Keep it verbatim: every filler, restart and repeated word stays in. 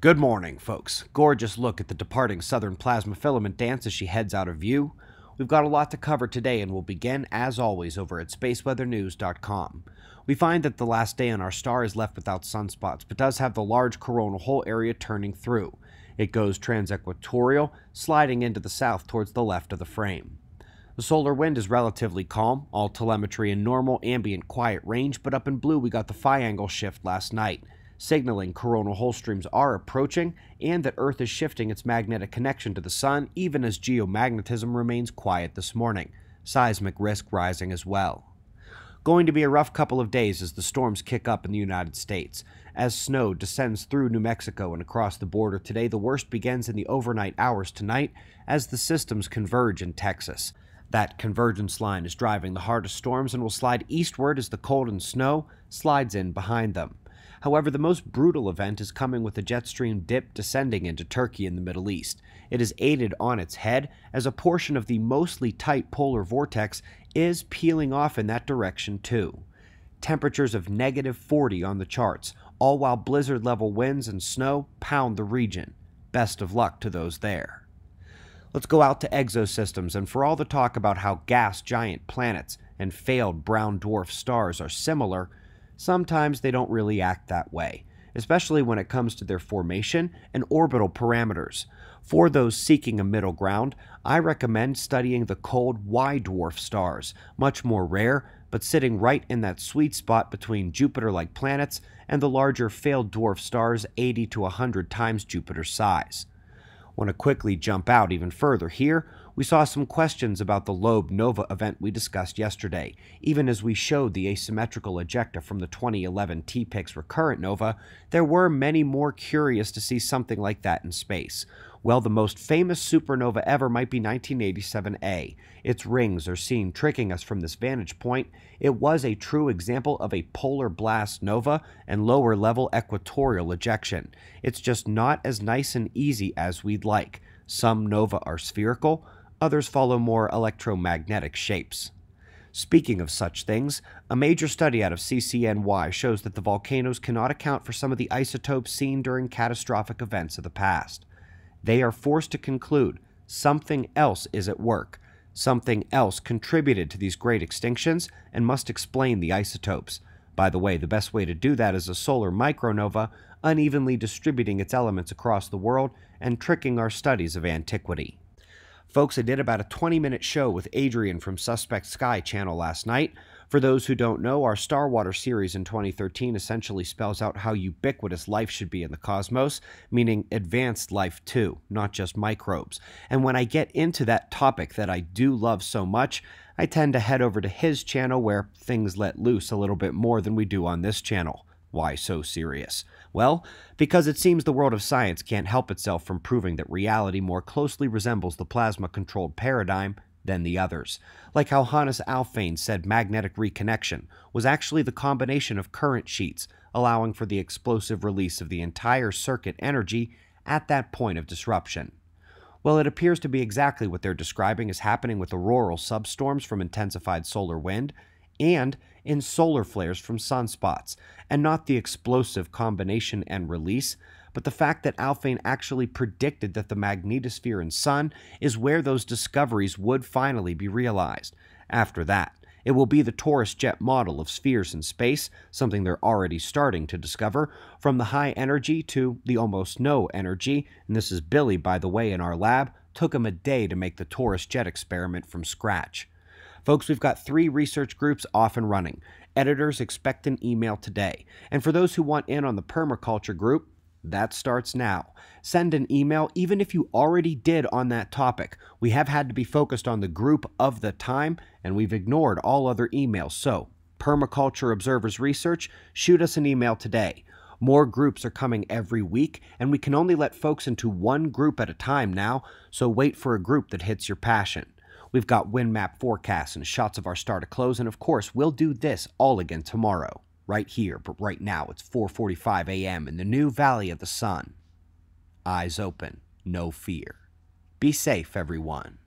Good morning, folks. Gorgeous look at the departing southern plasma filament dance as she heads out of view. We've got a lot to cover today, and we'll begin, as always, over at space weather news dot com. We find that the last day on our star is left without sunspots, but does have the large coronal hole area turning through. It goes transequatorial, sliding into the south towards the left of the frame. The solar wind is relatively calm, all telemetry in normal, ambient, quiet range, but up in blue we got the phi angle shift last night, signaling coronal hole streams are approaching and that Earth is shifting its magnetic connection to the Sun even as geomagnetism remains quiet this morning, seismic risk rising as well. Going to be a rough couple of days as the storms kick up in the United States. As snow descends through New Mexico and across the border today, the worst begins in the overnight hours tonight as the systems converge in Texas. That convergence line is driving the hardest storms and will slide eastward as the cold and snow slides in behind them. However, the most brutal event is coming with a jet stream dip descending into Turkey in the Middle East. It is aided on its head as a portion of the mostly tight polar vortex is peeling off in that direction too. Temperatures of negative forty on the charts, all while blizzard-level winds and snow pound the region. Best of luck to those there. Let's go out to exosystems, and for all the talk about how gas giant planets and failed brown dwarf stars are similar, sometimes they don't really act that way, especially when it comes to their formation and orbital parameters. For those seeking a middle ground, I recommend studying the cold Y dwarf stars, much more rare, but sitting right in that sweet spot between Jupiter-like planets and the larger failed dwarf stars eighty to one hundred times Jupiter's size. Want to quickly jump out even further here? We saw some questions about the lobe nova event we discussed yesterday, even as we showed the asymmetrical ejecta from the twenty eleven T Pyx recurrent nova. There were many more curious to see something like that in space. Well, the most famous supernova ever might be nineteen eighty-seven A. Its rings are seen tricking us from this vantage point. It was a true example of a polar blast nova and lower level equatorial ejection. It's just not as nice and easy as we'd like. Some nova are spherical, others follow more electromagnetic shapes. Speaking of such things, a major study out of C C N Y shows that the volcanoes cannot account for some of the isotopes seen during catastrophic events of the past. They are forced to conclude something else is at work. Something else contributed to these great extinctions and must explain the isotopes. By the way, the best way to do that is a solar micronova, unevenly distributing its elements across the world and tricking our studies of antiquity. Folks, I did about a twenty minute show with Adrian from Suspect Sky channel last night. For those who don't know, our Starwater series in twenty thirteen essentially spells out how ubiquitous life should be in the cosmos, meaning advanced life too, not just microbes. And when I get into that topic that I do love so much, I tend to head over to his channel where things let loose a little bit more than we do on this channel. Why so serious? Well, because it seems the world of science can't help itself from proving that reality more closely resembles the plasma-controlled paradigm than the others. Like how Hannes Alfvén said magnetic reconnection was actually the combination of current sheets, allowing for the explosive release of the entire circuit energy at that point of disruption. Well, it appears to be exactly what they're describing is happening with auroral substorms from intensified solar wind, and in solar flares from sunspots, and not the explosive combination and release, but the fact that Alfvén actually predicted that the magnetosphere and sun is where those discoveries would finally be realized. After that, it will be the torus jet model of spheres in space, something they're already starting to discover, from the high energy to the almost no energy, and this is Billy, by the way, in our lab, took him a day to make the torus jet experiment from scratch. Folks, we've got three research groups off and running. Editors, expect an email today. And for those who want in on the permaculture group, that starts now. Send an email even if you already did on that topic. We have had to be focused on the group of the time, and we've ignored all other emails. So, Permaculture Observers Research, shoot us an email today. More groups are coming every week, and we can only let folks into one group at a time now, so wait for a group that hits your passion. We've got wind map forecasts and shots of our star to close, and of course, we'll do this all again tomorrow, right here, but right now it's four forty-five a m in the new Valley of the Sun. Eyes open, no fear. Be safe, everyone.